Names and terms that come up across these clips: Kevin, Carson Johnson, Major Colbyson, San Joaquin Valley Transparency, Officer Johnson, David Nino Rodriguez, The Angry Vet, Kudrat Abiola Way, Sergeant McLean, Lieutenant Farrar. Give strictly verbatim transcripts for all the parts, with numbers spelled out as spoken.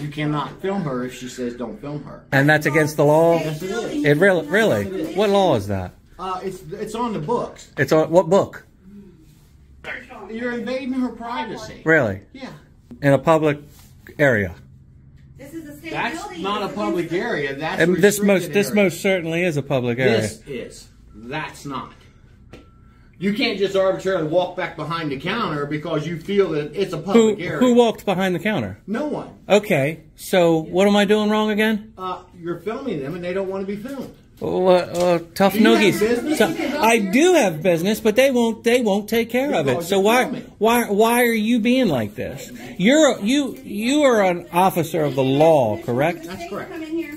You cannot film her if she says don't film her. And that's against the law? Yes, it is. It really, really? It is. What law is that? Uh, it's it's on the books. It's on what book? You're invading her privacy. Really? Yeah. In a public area. This is a state That's building. not a public area. That's and this most this area. most certainly is a public area. This is. That's not. You can't just arbitrarily walk back behind the counter because you feel that it's a public who, area. Who walked behind the counter? No one. Okay. So yeah. What am I doing wrong again? Uh, you're filming them, and they don't want to be filmed. Well, uh, uh, tough noogies. I do have business, but they won't. They won't take care of it. So why, why, why are you being like this? You're a, you you are an officer of the law, correct? That's correct.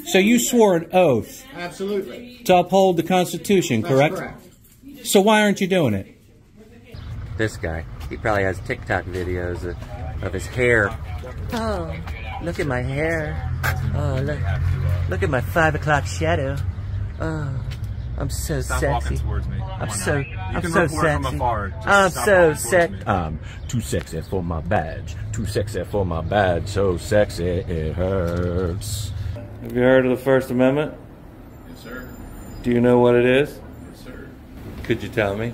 So you swore an oath, absolutely, to uphold the Constitution, correct? That's correct. So why aren't you doing it? This guy, he probably has TikTok videos of, of his hair. Oh, look at my hair. Oh, look, look at my five o'clock shadow. Oh, I'm so Stop sexy. Me. I'm so, you I'm can so sexy. From afar. Just I'm so sexy. I'm too sexy for my badge. Too sexy for my badge. So sexy it hurts. Have you heard of the First Amendment? Yes, sir. Do you know what it is? Yes, sir. Could you tell me?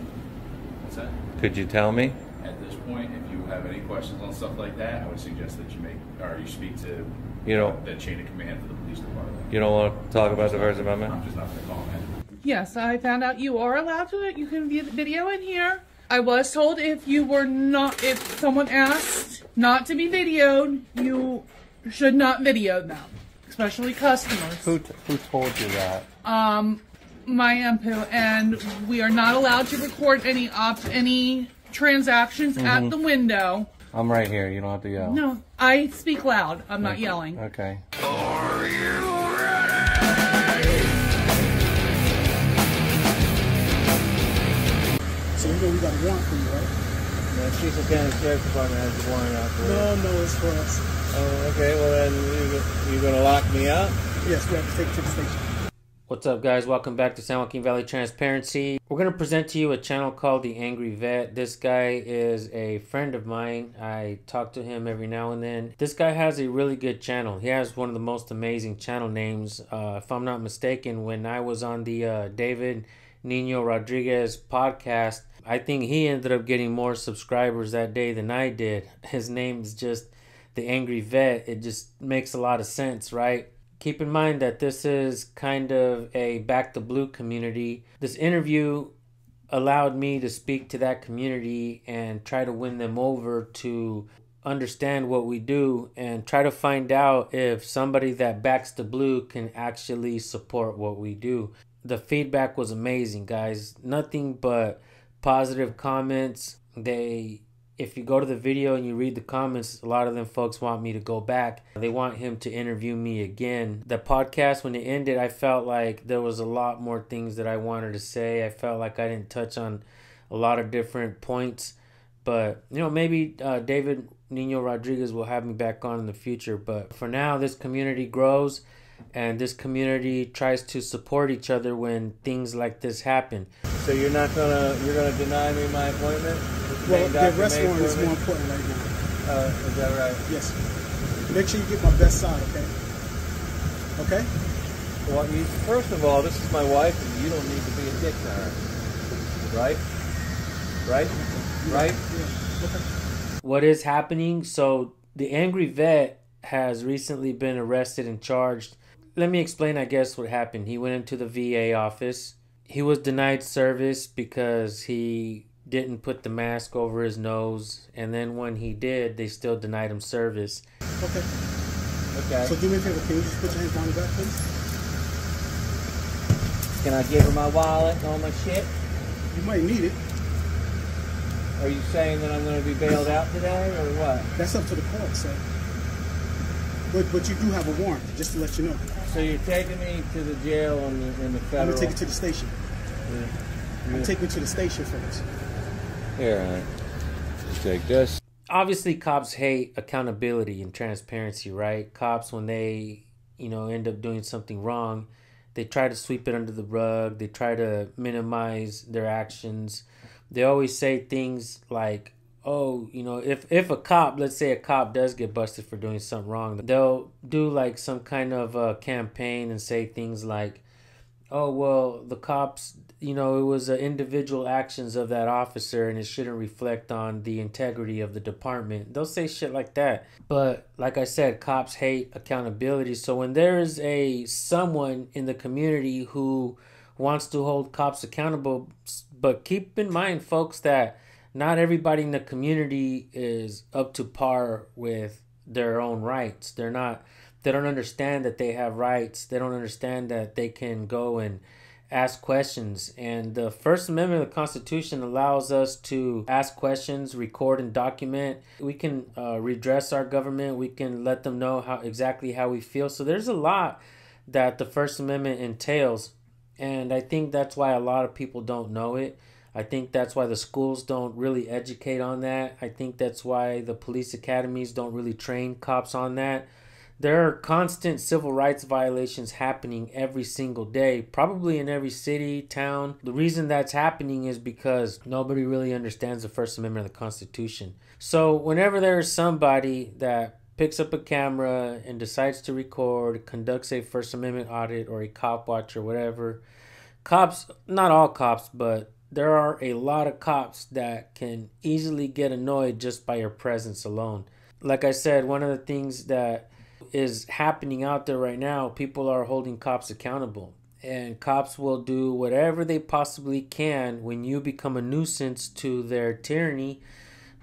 What's that? Could you tell me? At this point, if you have any questions on stuff like that, I would suggest that you make or you speak to. You know, the chain of command to the police department. You don't want to talk about the First Amendment? I'm just not going to call him. Yes, I found out you are allowed to. You can view the video in here. I was told if you were not, if someone asked not to be videoed, you should not video them, especially customers. Who t who told you that? Um, my M P O, and we are not allowed to record any op any transactions mm-hmm. at the window. I'm right here. You don't have to yell. No, I speak loud. I'm not okay. yelling. Okay. Are you ready? So we know we got a warrant for you, right? No, Chief of County Sheriff's Department has a warrant out for you. No, no, it's for us. Oh, okay. Well, then you're going to lock me up? Yes, we have to take you to the station. What's up, guys? Welcome back to San Joaquin Valley Transparency. We're going to present to you a channel called The Angry Vet. This guy is a friend of mine. I talk to him every now and then. This guy has a really good channel. He has one of the most amazing channel names. Uh, if I'm not mistaken, when I was on the uh, David Nino Rodriguez podcast, I think he ended up getting more subscribers that day than I did. His name is just The Angry Vet. It just makes a lot of sense, right? Keep in mind that this is kind of a Back the Blue community. This interview allowed me to speak to that community and try to win them over to understand what we do and try to find out if somebody that backs the blue can actually support what we do. The feedback was amazing, guys. Nothing but positive comments. They... If you go to the video and you read the comments, a lot of them folks want me to go back. They want him to interview me again. The podcast, when it ended, I felt like there was a lot more things that I wanted to say. I felt like I didn't touch on a lot of different points. But, you know, maybe uh, David Nino Rodriguez will have me back on in the future. But for now, this community grows and this community tries to support each other when things like this happen. So you're not gonna, you're gonna deny me my appointment? Well, the arrest warrant is more important right now. Uh, is that right? Yes. Make sure you get my best side, okay? Okay? Well, you, first of all, this is my wife, and you don't need to be a dick to her. Right? Right? Yeah. Right? Yeah. Okay. What is happening? So, the Angry Vet has recently been arrested and charged. Let me explain, I guess, what happened. He went into the V A office. He was denied service because he... didn't put the mask over his nose, and then when he did, they still denied him service. Okay. Okay. So do me a favor, can you just put your hands on the back, please? Can I give her my wallet and all my shit? You might need it. Are you saying that I'm going to be bailed out today, or what? That's up to the court, sir. But, but you do have a warrant, just to let you know. So you're taking me to the jail on the, in the federal... I'm going to take you to the station. Yeah. I'm going to take you to the station first. Here, right. Let's take this. Obviously, cops hate accountability and transparency, right? Cops, when they, you know, end up doing something wrong, they try to sweep it under the rug. They try to minimize their actions. They always say things like, oh, you know, if, if a cop, let's say a cop does get busted for doing something wrong, they'll do like some kind of a campaign and say things like, oh, well, the cops, you know, it was uh, individual actions of that officer and it shouldn't reflect on the integrity of the department. They'll say shit like that. But like I said, cops hate accountability. So when there is a someone in the community who wants to hold cops accountable, but keep in mind, folks, that not everybody in the community is up to par with their own rights. They're not... They don't understand that they have rights. They don't understand that they can go and ask questions. And the First Amendment of the Constitution allows us to ask questions, record and document. We can uh, redress our government. We can let them know how exactly how we feel. So there's a lot that the First Amendment entails. And I think that's why a lot of people don't know it. I think that's why the schools don't really educate on that. I think that's why the police academies don't really train cops on that. There are constant civil rights violations happening every single day, probably in every city, town. The reason that's happening is because nobody really understands the First Amendment of the Constitution. So whenever there is somebody that picks up a camera and decides to record, conducts a First Amendment audit or a cop watch or whatever, cops, not all cops, but there are a lot of cops that can easily get annoyed just by your presence alone. Like I said, one of the things that is happening out there right now, people are holding cops accountable, and cops will do whatever they possibly can. When you become a nuisance to their tyranny,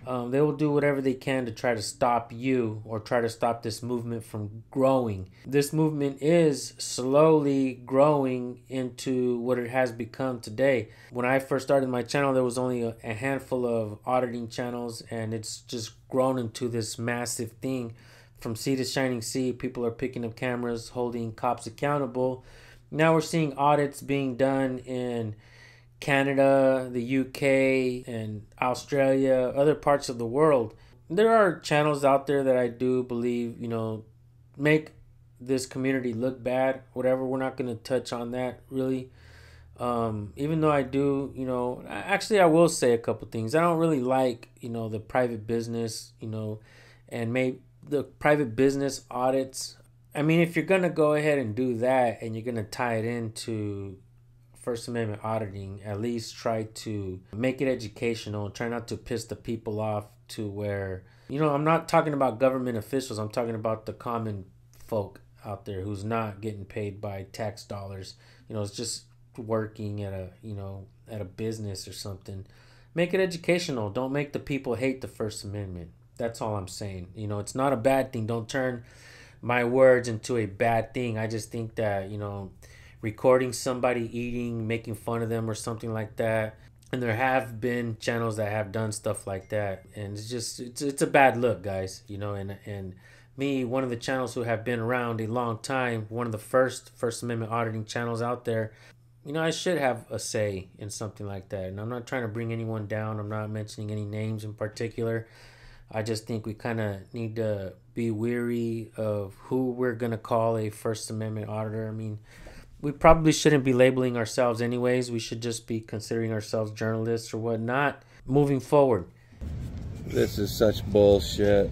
um, they will do whatever they can to try to stop you or try to stop this movement from growing. This movement is slowly growing into what it has become today. When I first started my channel, there was only a handful of auditing channels, and it's just grown into this massive thing. From sea to shining sea, people are picking up cameras, holding cops accountable. Now we're seeing audits being done in Canada, the U K, and Australia, other parts of the world. There are channels out there that I do believe, you know, make this community look bad, whatever. We're not going to touch on that, really. Um, even though I do, you know, actually I will say a couple things. I don't really like, you know, the private business, you know, and maybe the private business audits. I mean, if you're going to go ahead and do that and you're going to tie it into First Amendment auditing, at least try to make it educational. Try not to piss the people off to where, you know, I'm not talking about government officials. I'm talking about the common folk out there who's not getting paid by tax dollars. You know, it's just working at a, you know, at a business or something. Make it educational. Don't make the people hate the First Amendment. That's all I'm saying. You know, it's not a bad thing. Don't turn my words into a bad thing. I just think that, you know, recording somebody eating, making fun of them or something like that. And there have been channels that have done stuff like that. And it's just, it's, it's a bad look, guys. You know, and, and me, one of the channels who have been around a long time, one of the first First Amendment auditing channels out there, you know, I should have a say in something like that. And I'm not trying to bring anyone down. I'm not mentioning any names in particular. I just think we kind of need to be wary of who we're going to call a First Amendment auditor. I mean, we probably shouldn't be labeling ourselves anyways. We should just be considering ourselves journalists or whatnot moving forward. This is such bullshit.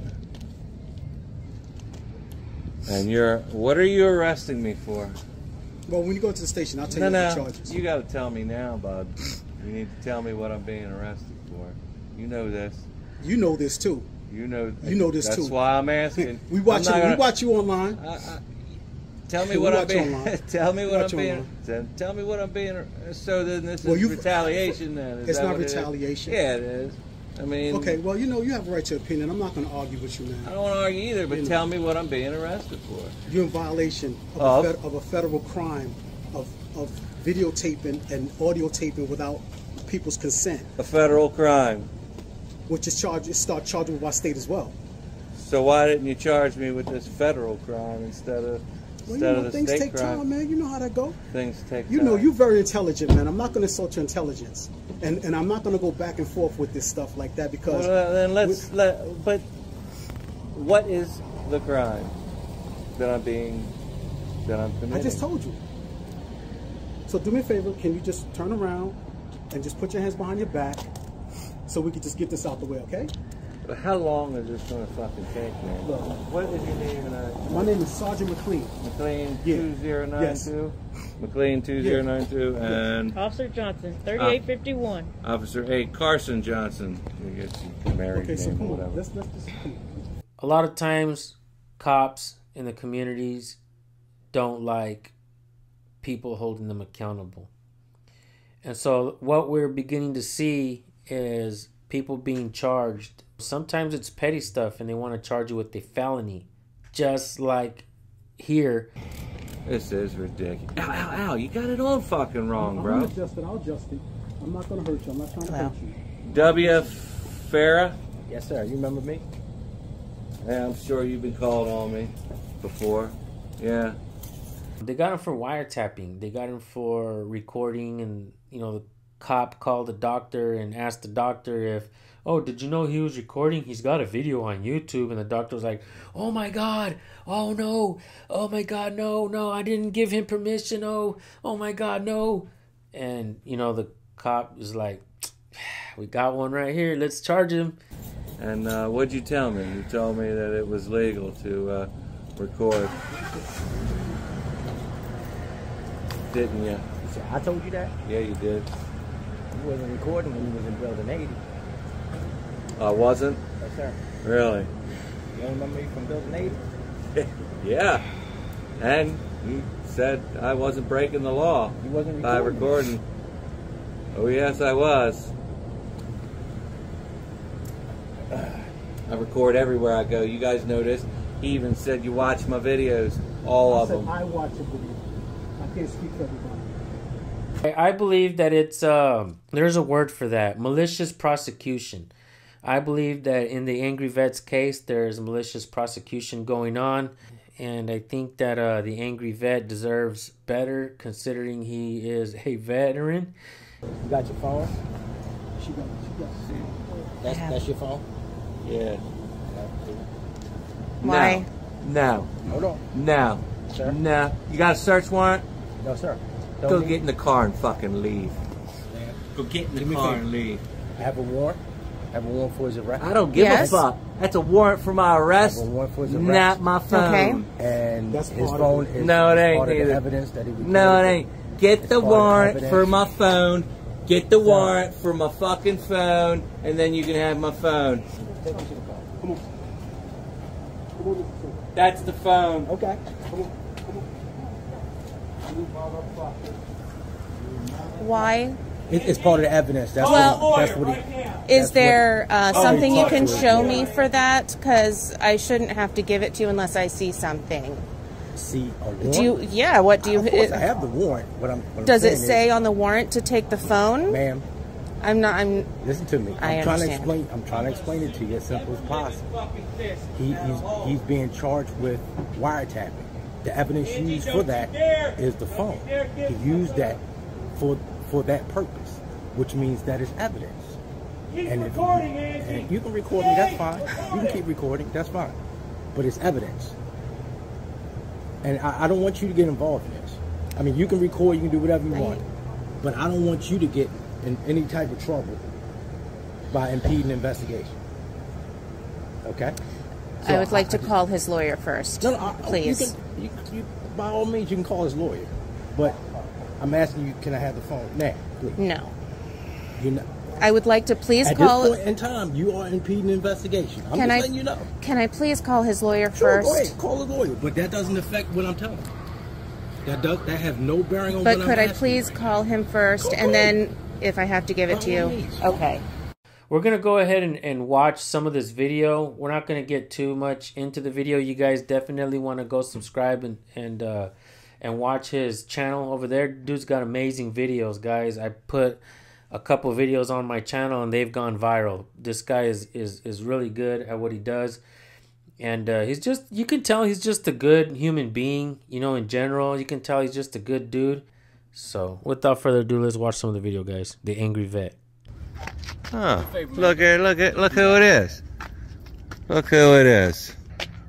And you're, what are you arresting me for? Well, when you go to the station, I'll tell no, you no, the charges. You got to tell me now, bud. You need to tell me what I'm being arrested for. You know this. You know this too. You know. You know this that's too. That's why I'm asking. We watch you. Gonna, we watch you online. I, I, tell, me what I'm being, tell me what I'm being. Online. Tell me what I'm being. Tell me what I'm being. So then this well, is you, retaliation. Then is it's not retaliation. It yeah, it is. I mean. Okay. Well, you know, you have a right to opinion. I'm not going to argue with you now. I don't want to argue either. But you tell know. me what I'm being arrested for. You're in violation of, of? A, of a federal crime of of videotaping and audio taping without people's consent. A federal crime. Which is charged, start charging with our state as well. So why didn't you charge me with this federal crime instead of, well, instead you know, of the state crime? Things take time, man. You know how that go. Things take you time. You know, you're very intelligent, man. I'm not going to insult your intelligence, and and I'm not going to go back and forth with this stuff like that because. Well, then let's let. But what is the crime that I'm being that I'm committing? I just told you. So do me a favor. Can you just turn around and just put your hands behind your back? so we could just get this out the way, okay? But how long is this going to fucking take, man? Look, what is your name? And I, my name is Sergeant McLean. McLean yeah. two zero nine two. Yes. McLean two zero nine two. Yeah. And Officer Johnson, thirty-eight fifty-one. Uh, Officer A. Carson Johnson. We get some married okay, so come on. Let's, let's just, come on. A lot of times, cops in the communities don't like people holding them accountable. And so what we're beginning to see is people being charged. Sometimes it's petty stuff and they want to charge you with a felony, just like here. This is ridiculous. Ow, ow, ow. You got it all fucking wrong, I'm, I'm bro. I'll adjust it. I'll adjust it. I'm not going to hurt you. I'm not trying to ow. hurt you. W. Farrar? Yes, sir. You remember me? Yeah, I'm sure you've been called on me before. Yeah. They got him for wiretapping. They got him for recording, and, you know, the cop called the doctor and asked the doctor if, oh, did you know he was recording? He's got a video on YouTube. And the doctor was like, oh, my God. Oh, no. Oh, my God. No, no. I didn't give him permission. Oh, oh, my God. No. And, you know, the cop was like, we got one right here. Let's charge him. And uh, what'd you tell me? You told me that it was legal to uh, record. Didn't you? So I told you that? Yeah, you did. You wasn't recording when you was in Building eighty. I wasn't? Yes, sir. Really? You don't remember me from Building eighty? Yeah. And you said I wasn't breaking the law. You wasn't recording. By recording. Oh, yes, I was. I record everywhere I go. You guys know this. He even said you watch my videos. All I of said them. I watch your videos. I can't speak for everybody. I believe that it's, um, there's a word for that, malicious prosecution. I believe that in the Angry Vet's case, there's malicious prosecution going on. And I think that uh, the Angry Vet deserves better, considering he is a veteran. You got your phone? She got, she got. That's, that's your phone? Yeah. Why? No. No. Hold on. No. Sir? No. You got a search warrant? No, sir. Don't Go get in the car and fucking leave. Yeah. Go get in the Give car and leave. I have a warrant. I have a warrant for his arrest. I don't give yes. a fuck. That's a warrant for my arrest. I have a warrant for his arrest. Not my phone. Okay. And That's his phone is no, it ain't part of the evidence that he was No, it ain't. Get it's the warrant for my phone. Get the warrant for my fucking phone, and then you can have my phone. Take him to the car. Come on. Come on. That's the phone. Okay. Come on. Why? It, it's part of the evidence. That's well, what, that's what it, is that's there what, uh, something you can show it. me yeah. for that? Because I shouldn't have to give it to you unless I see something. See a warrant? Do you, yeah. What do you? Of course, it, I have the warrant. What I'm. What does I'm it say is, on the warrant to take the phone, ma'am? I'm not. I'm. Listen to me. I'm I trying understand. to explain. I'm trying to explain it to you as simple as possible. He, he's he's being charged with wiretapping. The evidence used for that is the phone. He used that for for that purpose, which means that is evidence. And if, and if you can record me, that's fine. You can keep recording, that's fine. But it's evidence. And I, I don't want you to get involved in this. I mean, you can record, you can do whatever you want. But I don't want you to get in any type of trouble by impeding investigation. Okay? So I would like I, to I, call his lawyer first, no, no, I, please. You can, you, you, by all means, you can call his lawyer, but I'm asking you, can I have the phone now? Please. No. You're not, I would like to please at call... At this point in time, you are impeding investigation. I'm can just I, letting you know. Can I please call his lawyer sure, first? Go ahead, call his lawyer, but that doesn't affect what I'm telling you. That, does, that has no bearing on but what I'm But could I please right call him first, go and ahead. then if I have to give it by to you? Means. Okay. We're going to go ahead and, and watch some of this video. We're not going to get too much into the video. You guys definitely want to go subscribe and and, uh, and watch his channel over there. Dude's got amazing videos, guys. I put a couple videos on my channel and they've gone viral. This guy is, is, is really good at what he does. And uh, he's just, you can tell he's just a good human being, you know, in general. You can tell he's just a good dude. So without further ado, let's watch some of the video, guys. The Angry Vet. Huh. Look at look at look who it is. Look who it is.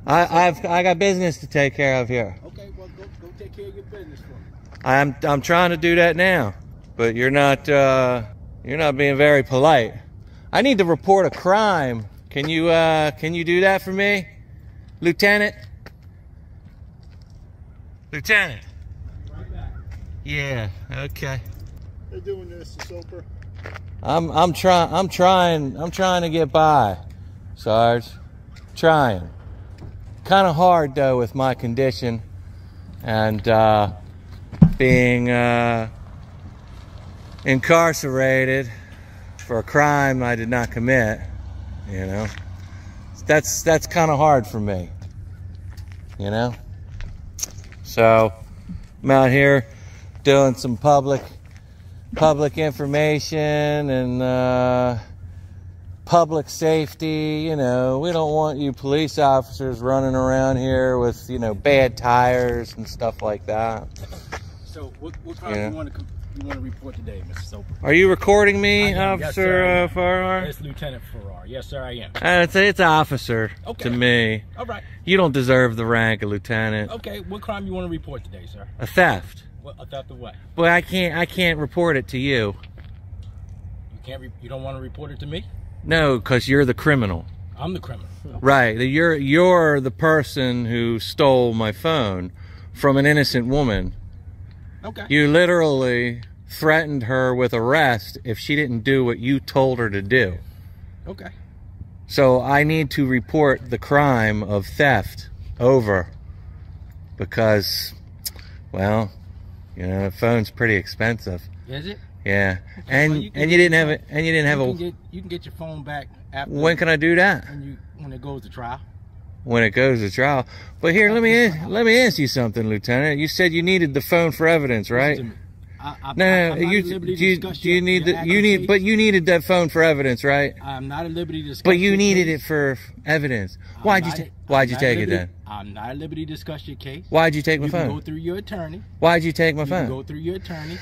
I I've I got business to take care of here. Okay, well go go take care of your business for me. I'm I'm trying to do that now, but you're not uh, you're not being very polite. I need to report a crime. Can you, uh, can you do that for me? Lieutenant? Lieutenant? Right back. Yeah, okay. They're doing this, it's over. I'm, I'm trying, I'm trying, I'm trying to get by, Sarge. Trying. Kind of hard though with my condition and uh, being uh, incarcerated for a crime I did not commit. You know, that's that's kind of hard for me. You know, so I'm out here doing some public public information and uh, public safety. You know, we don't want you police officers running around here with, you know, bad tires and stuff like that. So what, what crime yeah. do you want to you want to report today, Mister Soper? Are you recording me, am, Officer yes, uh, Farrar? It's Lieutenant Farrar. Yes, sir, I am. Uh, it's it's officer okay. to me. All right. You don't deserve the rank of lieutenant. Okay. What crime you want to report today, sir? A theft. What, a theft of what? Well, I can't I can't report it to you. You can't. Re you don't want to report it to me? No, because you're the criminal. I'm the criminal. Okay. Right. You're you're the person who stole my phone from an innocent woman. Okay. You literally threatened her with arrest if she didn't do what you told her to do. Okay. So I need to report the crime of theft over because, well, you know, the phone's pretty expensive. Is it? Yeah. Okay, and well, you and you didn't have it. And you didn't have you a. Can get, you can get your phone back after. When can I do that? When you when it goes to trial. When it goes to trial. But here, let me let me ask you something, Lieutenant. You said you needed the phone for evidence, right? I, I, no, no, you do you, do you need the, you need but you needed that phone for evidence, right? I'm not at liberty to discuss. But you needed case. it for evidence. I'm why'd not, you Why'd I'm you take liberty, it then? I'm not at liberty to discuss your case. Why'd you take my you phone? Can go through your attorney. Why'd you take my you phone? Can go through your attorney.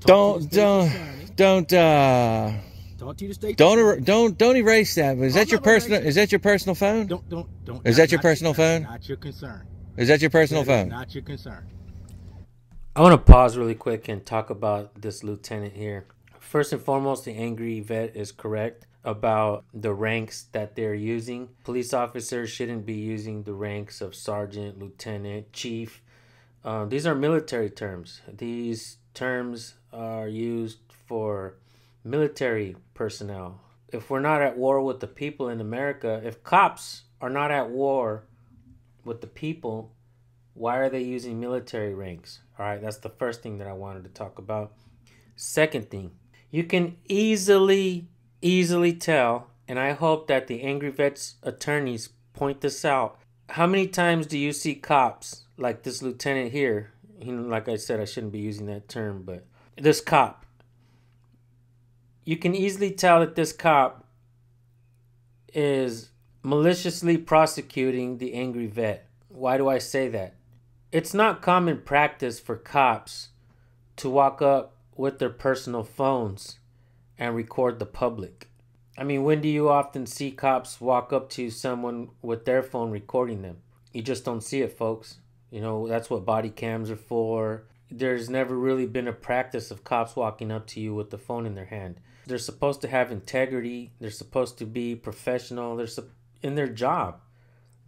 Don't don't attorney. don't. uh Talk to the state. Don't er don't don't erase that. Is I'm that your personal? Is that your personal phone? Don't don't don't. Is that your personal your, phone? Not your concern. Is that your personal that phone? Not your concern. I want to pause really quick and talk about this lieutenant here. First and foremost, the angry vet is correct about the ranks that they're using. Police officers shouldn't be using the ranks of sergeant, lieutenant, chief. Uh, these are military terms. These terms are used for military personnel. If we're not at war with the people in America, if cops are not at war with the people, why are they using military ranks? All right, that's the first thing that I wanted to talk about. Second thing, you can easily, easily tell, and I hope that the Angry Vets attorneys point this out. How many times do you see cops like this lieutenant here? He, like I said, I shouldn't be using that term, but this cop. You can easily tell that this cop is maliciously prosecuting the angry vet. Why do I say that? It's not common practice for cops to walk up with their personal phones and record the public. I mean, when do you often see cops walk up to someone with their phone recording them? You just don't see it, folks. You know, that's what body cams are for. There's never really been a practice of cops walking up to you with the phone in their hand. They're supposed to have integrity. They're supposed to be professional. They're in their job.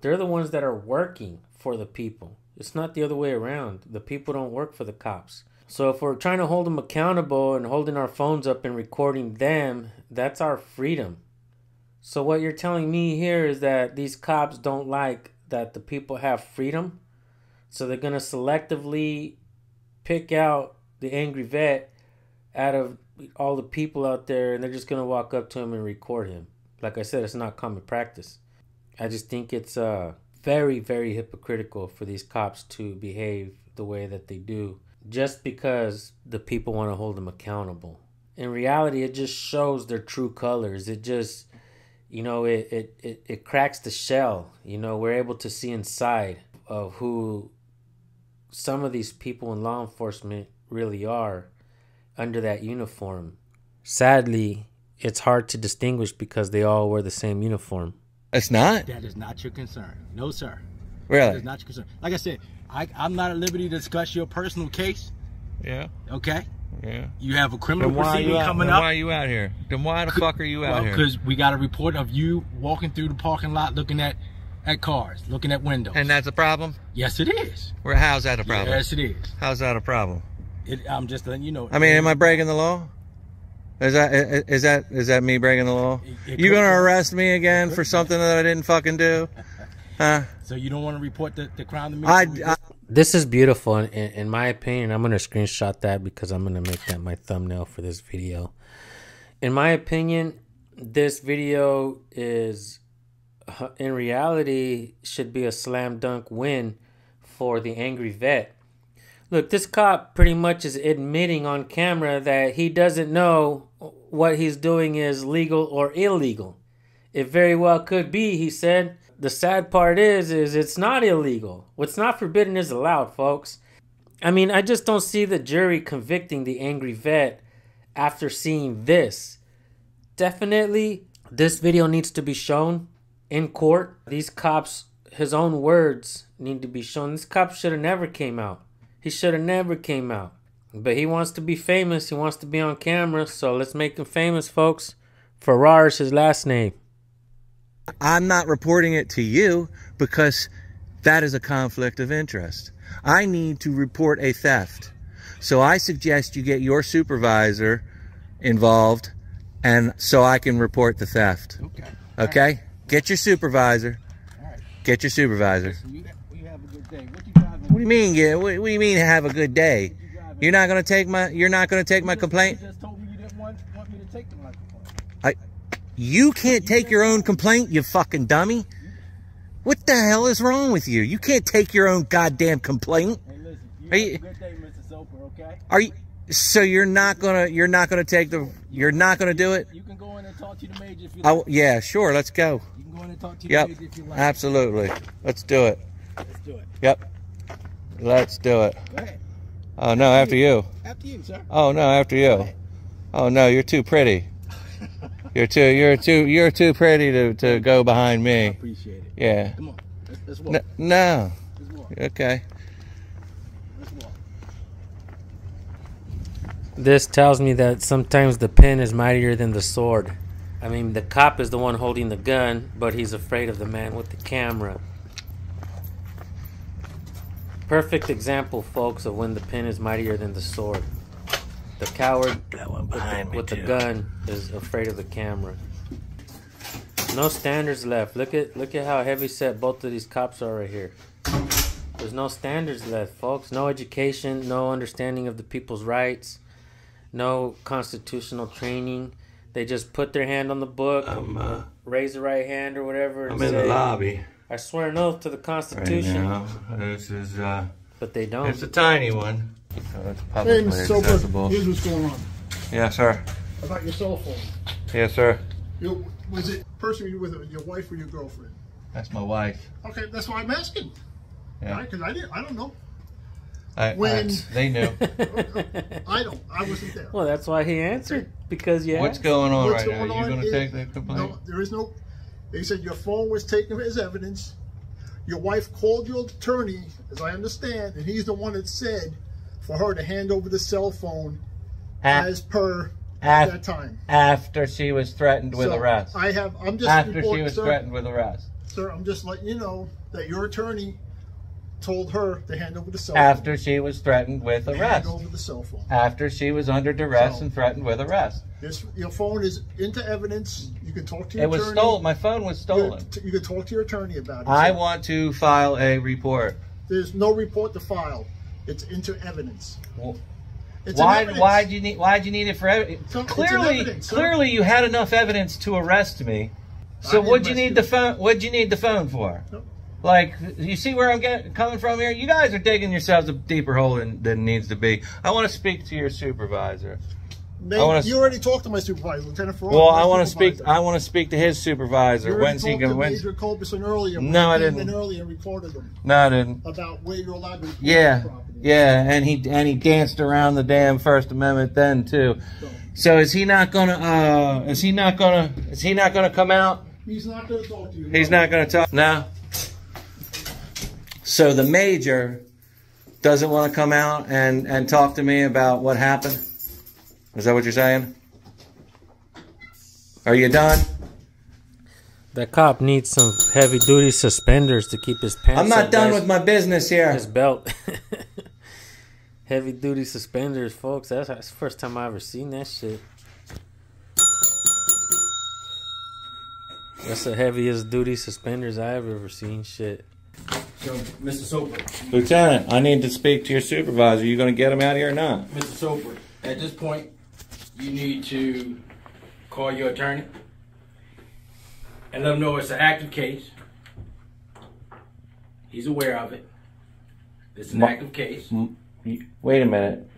They're the ones that are working for the people. It's not the other way around. The people don't work for the cops. So if we're trying to hold them accountable and holding our phones up and recording them, that's our freedom. So what you're telling me here is that these cops don't like that the people have freedom. So they're going to selectively pick out the angry vet out of all the people out there, and they're just going to walk up to him and record him. Like I said, it's not common practice. I just think it's uh, very, very hypocritical for these cops to behave the way that they do just because the people want to hold them accountable. In reality, it just shows their true colors. It just, you know, it, it, it, it cracks the shell. You know, we're able to see inside of who some of these people in law enforcement really are under that uniform. Sadly, it's hard to distinguish because they all wear the same uniform. It's not? That is not your concern. No, sir. Really? That is not your concern. Like I said, I, I'm not at liberty to discuss your personal case. Yeah. Okay? Yeah. You have a criminal proceeding out, coming then up. Why are you out here? Then why the fuck are you out well, here? Because we got a report of you walking through the parking lot, looking at at cars, looking at windows. And that's a problem? Yes, it is. Well, how's that a problem? Yes, it is. How's that a problem? It, I'm just letting you know. I mean, am I breaking the law? Is that is that is that me breaking the law? It, it you gonna be. arrest me again for something that I didn't fucking do? Huh? So you don't want to report the, the crime to me? I, I, this is beautiful, in, in my opinion. I'm gonna screenshot that because I'm gonna make that my thumbnail for this video. In my opinion, this video is, in reality, should be a slam dunk win for the Angry Vet. Look, this cop pretty much is admitting on camera that he doesn't know what he's doing is legal or illegal. It very well could be, he said. The sad part is, is it's not illegal. What's not forbidden is allowed, folks. I mean, I just don't see the jury convicting the Angry Vet after seeing this. Definitely, this video needs to be shown in court. These cops, his own words need to be shown. This cop should have never came out. He should have never came out. But he wants to be famous. He wants to be on camera. So let's make him famous, folks. Farrar is his last name. I'm not reporting it to you because that is a conflict of interest. I need to report a theft. So I suggest you get your supervisor involved and so I can report the theft. Okay. Okay? Right. Get your supervisor. All right. Get your supervisor. Listen, you, you have a good day. What you What do you mean? Yeah, what do you mean? Have a good day. You're not gonna take my. You're not gonna take my complaint. You just told me you didn't want me to take my complaint. I. You can't take your own complaint, you fucking dummy. What the hell is wrong with you? You can't take your own goddamn complaint. Hey, listen. You have a good day, Mister Soper, okay? Are you? So you're not gonna. You're not gonna take the. You're not gonna do it. You can go in and talk to the major if you like. Oh yeah, sure. Let's go. You can go in and talk to the major if you like. Yep. Absolutely. Let's do it. Let's do it. Yep. Let's do it. Go ahead. Oh, no, after, after you. you. After you, sir. Oh, no, after you. Oh, no, you're too pretty. You're too, you're too, you're too pretty to, to go behind me. I appreciate it. Yeah. Come on. Let's, let's walk. N no. Let's walk. Okay. Let's walk. This tells me that sometimes the pen is mightier than the sword. I mean, the cop is the one holding the gun, but he's afraid of the man with the camera. Perfect example, folks, of when the pen is mightier than the sword. The coward that one behind with, the, me with the gun is afraid of the camera. No standards left. Look at look at how heavy set both of these cops are right here. There's no standards left, folks. No education, no understanding of the people's rights, no constitutional training. They just put their hand on the book, um, uh, raise the right hand or whatever. I'm in the lobby. I swear an oath to the Constitution. Right now, this is, uh, but they don't. It's a tiny one. So it's publicly hey, so accessible. Here's what's going on. Yeah, sir. About your cell phone. Yes, sir. You, was it person you were with, your wife or your girlfriend? That's my wife. Okay, that's why I'm asking. Yeah. Right? Because I didn't. I don't know. I, when I, they knew. I don't. I wasn't there. Well, that's why he answered because yeah. What's going on what's right going now? On Are you going to take the complaint? No, there is no. They said your phone was taken as evidence. Your wife called your attorney, as I understand, and he's the one that said for her to hand over the cell phone at, as per at, that time. After she was threatened with so arrest. I have. I'm just after she was sir, threatened with arrest. Sir, I'm just letting you know that your attorney told her to hand over the cell after phone. After she was threatened with arrest. Hand over the cell phone. After she was under duress so, and threatened with arrest. This, your phone is into evidence. You can talk to your it attorney. It was stolen. My phone was stolen. You, you can talk to your attorney about it. I so. want to file a report. There's no report to file. It's into evidence. Well, it's why? Evidence. Why do you need? Why do you need it for evidence? So, clearly, evidence, clearly, you had enough evidence to arrest me. So what'd you need you. the phone? What'd you need the phone for? No. Like, you see where I'm getting, coming from here? You guys are digging yourselves a deeper hole than, than needs to be. I want to speak to your supervisor. Maybe, I wanna, you already talked to my supervisor, Lieutenant Farrar. Well, I want to speak. I want to speak to his supervisor. You already talked to Major Colbyson earlier. No, I didn't. Earlier recorded him. No, I didn't. About where you're allowed to record yeah, property. Yeah, and he and he danced around the damn First Amendment then too. So, so is he not gonna? Uh, is he not gonna? Is he not gonna come out? He's not gonna talk to you. He's no. not gonna talk. No. So the major doesn't want to come out and, and talk to me about what happened? Is that what you're saying? Are you done? That cop needs some heavy-duty suspenders to keep his pants. I'm not done with my business here. His belt. Heavy-duty suspenders, folks. That's, that's the first time I ever seen that shit. That's the heaviest-duty suspenders I ever ever seen. Shit. So, Mister Soper. Lieutenant, I need to speak to your supervisor. Are you going to get him out here or not? Mister Soper, at this point, you need to call your attorney and let him know it's an active case. He's aware of it. It's an my, active case. Wait a minute.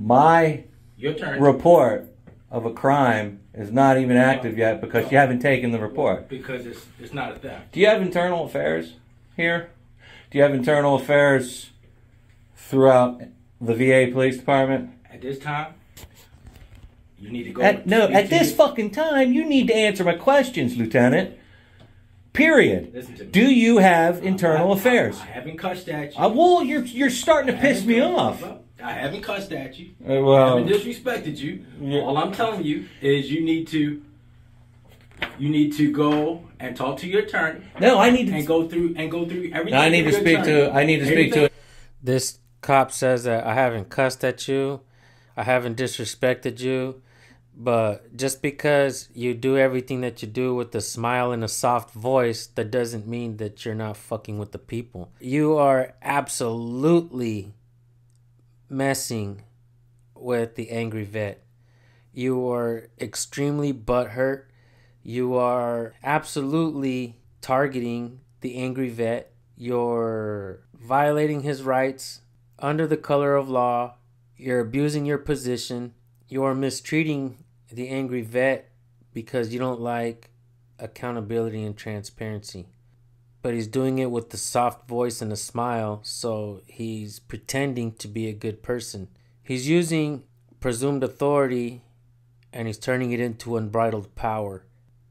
My Your turn. report of a crime is not even no, active yet because no. you haven't taken the report. Because it's, it's not a theft. Do you have internal affairs here? Do you have internal affairs throughout the V A Police Department? At this time? You need to go at, no, at this you. fucking time, you need to answer my questions, Lieutenant. Period. Listen to me. Do you have internal I, I, affairs? I, I haven't cussed at you. I, well, you're, you're starting to I piss me off. You. I haven't cussed at you. Uh, well, I haven't disrespected you. Yeah. All I'm telling you is you need to you need to go and talk to your attorney. No, I need to and go through and go through everything. No, I need to speak attorney. to I need to everything. speak to This cop says that I haven't cussed at you. I haven't disrespected you. But just because you do everything that you do with a smile and a soft voice, that doesn't mean that you're not fucking with the people. You are absolutely messing with the angry vet. You are extremely butthurt. You are absolutely targeting the angry vet. You're violating his rights under the color of law. You're abusing your position. You're mistreating the angry vet because you don't like accountability and transparency. But he's doing it with the soft voice and a smile, so he's pretending to be a good person. He's using presumed authority, and he's turning it into unbridled power.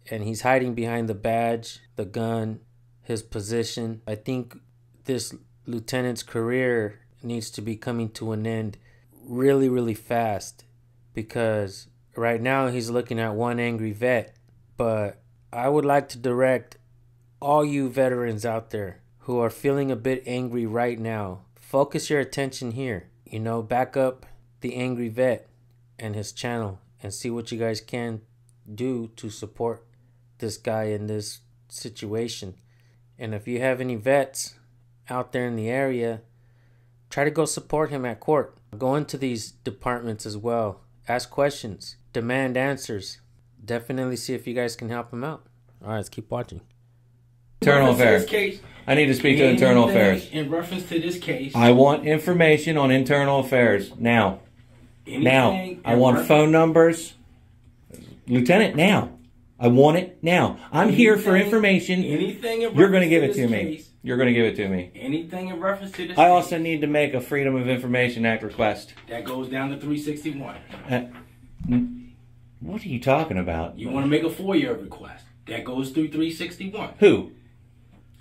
And he's hiding behind the badge, the gun, his position. I think this lieutenant's career needs to be coming to an end really, really fast. Because right now he's looking at one angry vet. But I would like to direct all you veterans out there who are feeling a bit angry right now. Focus your attention here. You know, back up the angry vet and his channel and see what you guys can do to support this guy in this situation. And if you have any vets out there in the area, try to go support him at court. Go into these departments as well. Ask questions. Demand answers. Definitely see if you guys can help him out. All right, let's keep watching. Internal affairs. Case, I need to speak to internal affairs. In reference to this case. I want information on internal affairs. Now. Now. I want reference. phone numbers. Lieutenant, now. I want it now. I'm anything, here for information. Anything in You're going to give it to me. Case, You're going to give it to me. Anything in reference to this I case, also need to make a Freedom of Information Act request. That goes down to three sixty-one. Uh, what are you talking about? You want to make a FOIA request. That goes through three sixty-one. Who?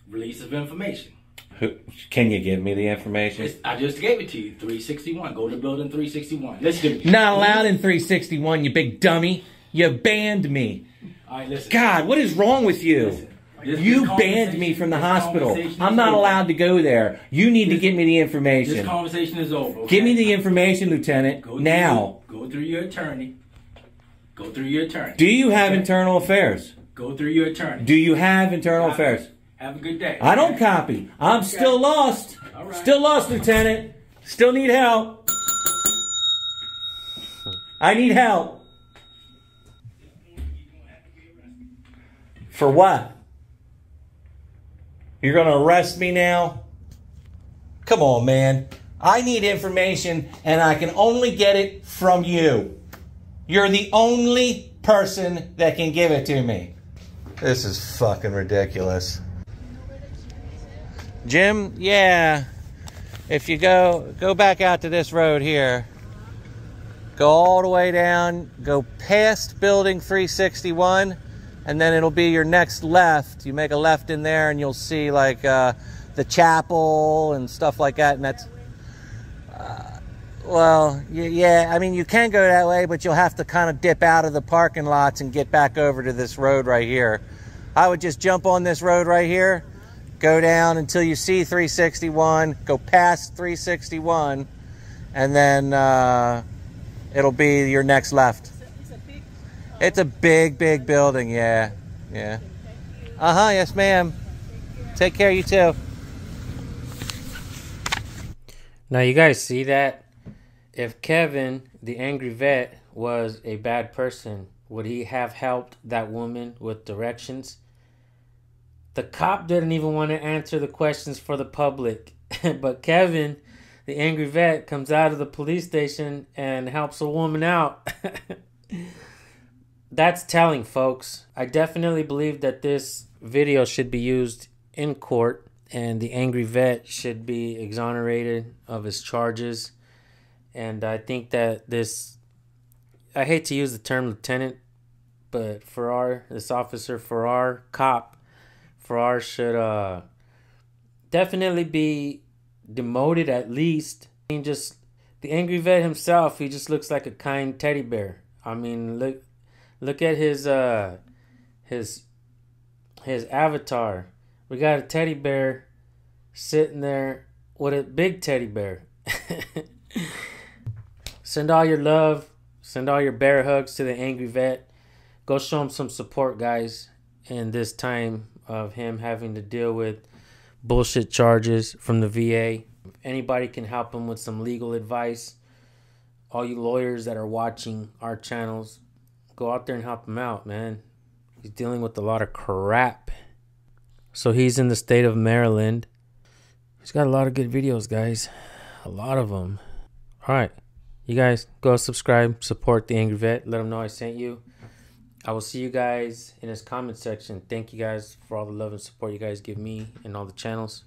Release of information. Who? Can you give me the information? It's, I just gave it to you. three sixty-one. Go to building three sixty-one. Listen to me. Not allowed in three sixty-one, you big dummy. You banned me. All right, listen. God, what is wrong with you? Listen, you banned me from the hospital. I'm not over. allowed to go there. You need this, to get me the information. This conversation is over. Okay? Give me the information, Lieutenant. Go now. Through, go through your attorney. Go through your attorney. Do you have okay. internal affairs? Go through your attorney. Do you have internal copy. affairs? Have a good day. I don't okay. copy. I'm okay. still lost. All right. Still lost, Lieutenant. Still need help. I need help. For what? You're going to arrest me now? Come on, man. I need information, and I can only get it from you. You're the only person that can give it to me. This is fucking ridiculous. Jim, yeah. If you go, go back out to this road here. Go all the way down. Go past building three sixty-one. And then it'll be your next left. You make a left in there and you'll see like uh, the chapel and stuff like that. And that's, uh, Well, yeah, I mean, you can go that way, but you'll have to kind of dip out of the parking lots and get back over to this road right here. I would just jump on this road right here, go down until you see three sixty-one, go past three sixty-one, and then uh, it'll be your next left. It's a big, uh, it's a big, big building, yeah. Yeah. Uh-huh, yes, ma'am. Take care, you too. Now, you guys see that? If Kevin, the angry vet, was a bad person, would he have helped that woman with directions? The cop didn't even want to answer the questions for the public. But Kevin, the angry vet, comes out of the police station and helps a woman out. That's telling, folks. I definitely believe that this video should be used in court and the angry vet should be exonerated of his charges. And I think that this, I hate to use the term lieutenant, but Farrar, this officer Farrar, cop, Farrar should uh, definitely be demoted at least. I mean, just the angry vet himself, he just looks like a kind teddy bear. I mean, look, look at his, uh, his, his avatar. We got a teddy bear sitting there with a big teddy bear. Send all your love, send all your bear hugs to the angry vet. Go show him some support, guys, in this time of him having to deal with bullshit charges from the V A. Anybody can help him with some legal advice. All you lawyers that are watching our channels, go out there and help him out, man. He's dealing with a lot of crap. So he's in the state of Maryland. He's got a lot of good videos, guys. A lot of them. All right. You guys, go subscribe, support the Angry Vet. Let them know I sent you. I will see you guys in his comment section. Thank you guys for all the love and support you guys give me and all the channels.